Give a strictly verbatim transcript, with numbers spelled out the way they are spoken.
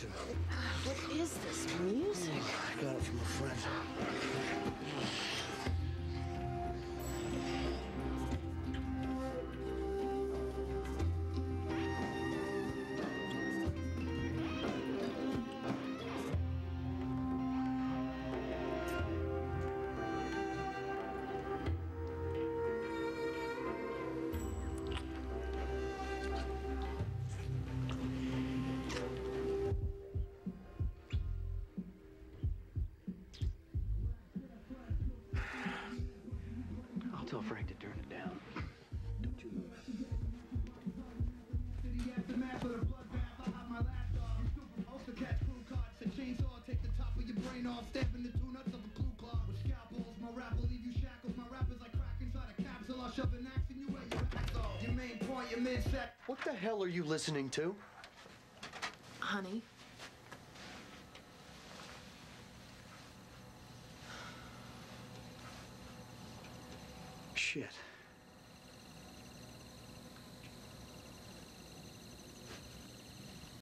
too. What is this music? I got it from a friend. Tell Frank to turn it down. Don't you move. Take the top of your brain off, step in the two nuts of a glue claw. With scalpels, my rap will leave you shackles. My rap is like crack inside a capsule. I'll shove an axe in you at your axle. Your main point, your mid-set. What the hell are you listening to? Honey. Shit.